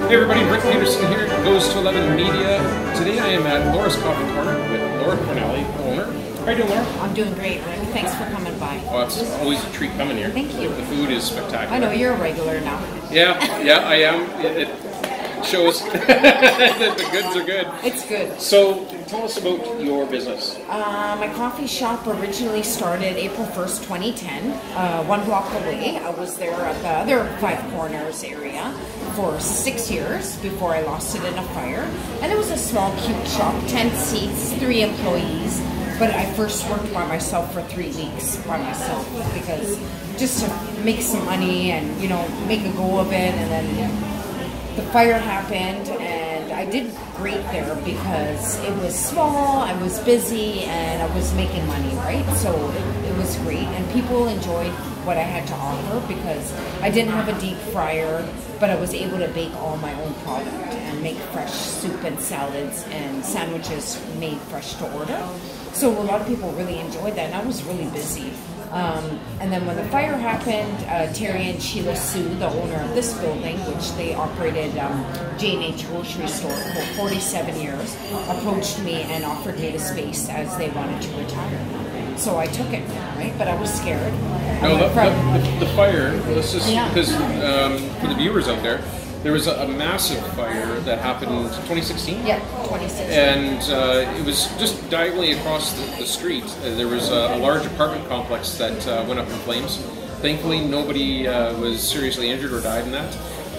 Hey everybody, Rick Peterson here, Goes to 11 Media. Today I am at Laura's Coffee Corner with Laura Cornelli, owner. How are you doing, Laura? I'm doing great, Rick. Thanks for coming by. Oh, it's always a treat coming here. Thank you. The food is spectacular. I know, you're a regular now. Yeah, I am. It shows that the goods are good. It's good. So, tell us about your business. My coffee shop originally started April 1st, 2010, one block away. I was there at the other Five Corners area for 6 years before I lost it in a fire. And it was a small, cute shop, 10 seats, 3 employees. But I first worked by myself for 3 weeks by myself because just to make some money and, you know, make a go of it. And then the fire happened and I did great there because it was small, I was busy, and I was making money, right? So it was great, and people enjoyed what I had to offer because I didn't have a deep fryer, but I was able to bake all my own product and make fresh soup and salads and sandwiches made fresh to order. So a lot of people really enjoyed that, and I was really busy. And then when the fire happened, Terry and Sheila Sue, the owner of this building, which they operated JH Grocery Store for 47 years, approached me and offered me the space as they wanted to retire. So I took it, right? But I was scared. No, the fire, let's just, because for the viewers out there, there was a massive fire that happened in 2016? Yeah, 2016. And it was just diagonally across the street. There was a large apartment complex that went up in flames. Thankfully, nobody was seriously injured or died in that.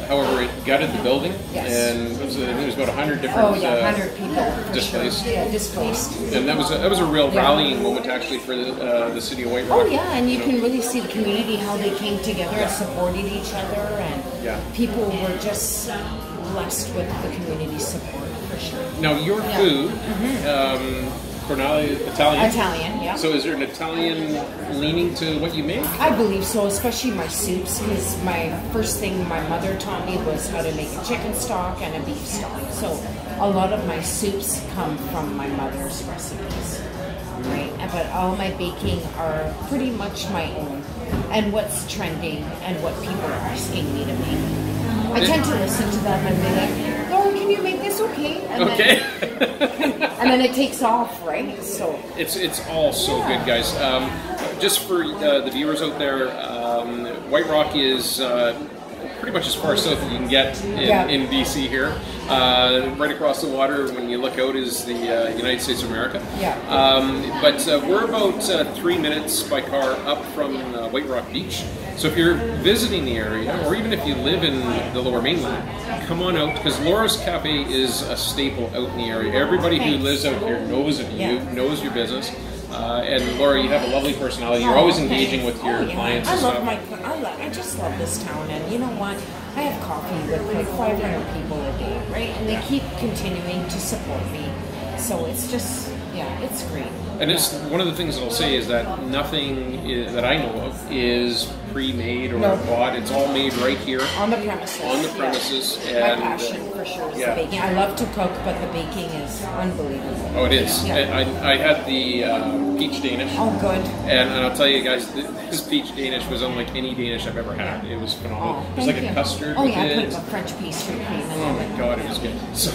However, it gutted the building, yes. And it was, I think it was about 100 different 100 people displaced. Sure. Yeah, displaced. And that was a real rallying moment actually for the city of White Rock. Oh yeah, and you can really see the community, how they came together and supported each other, and people were just blessed with the community support for sure. Now your food. Cornelli, Italian? Italian, yeah. So is there an Italian leaning to what you make? I believe so, especially my soups, because my first thing my mother taught me was how to make a chicken stock and a beef stock. So a lot of my soups come from my mother's recipes, right? But all my baking are pretty much my own, and what's trending and what people are asking me to make. I tend to listen to them and be like, oh, can you make this okay? And then, and then it takes off, right? So it's all so good, guys. Just for the viewers out there, White Rock is pretty much as far south as you can get in BC here. Right across the water, when you look out, is the United States of America. Yeah. But we're about 3 minutes by car up from White Rock Beach. So if you're visiting the area, or even if you live in the Lower Mainland, come on out, because Laura's Cafe is a staple out in the area. Everybody who lives out here knows of you, knows your business. And Laura, you have a lovely personality. You're always engaging with your clients. I just love this town, and you know what? I have coffee with like 500 people a day, right? And they keep continuing to support me. So it's just, it's great. And it's one of the things that I'll say is that nothing that I know of is pre-made or bought. It's all made right here. On the premises. On the premises. Yeah. And my passion for sure is the baking. I love to cook, but the baking is unbelievable. Oh, it is. Yeah. I had the peach Danish. Oh, good. And I'll tell you guys, this peach Danish was unlike any Danish I've ever had. It was phenomenal. Oh, it was like a custard. Oh, yeah, I put a French pastry cream in it. Oh, my God, it was good. So,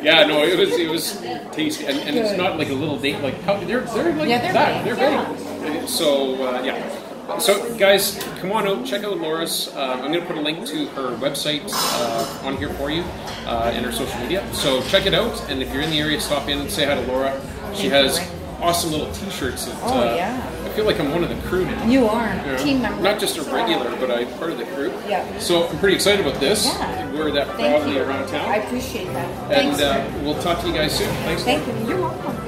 no, it was tasty. And it's not like a little date, like, they're like that. Big. They're big. So, So guys, come on out, check out Laura's. I'm going to put a link to her website on here for you and her social media. So check it out, and if you're in the area, stop in and say hi to Laura. She has awesome little t-shirts that I feel like I'm one of the crew now. You are. You know, team member. Not just a regular, but I'm part of the crew. Yeah. So I'm pretty excited about this. Yeah. Wear that proudly around town. I appreciate that. And thanks. We'll talk to you guys soon. Thanks. Thank you. You're welcome.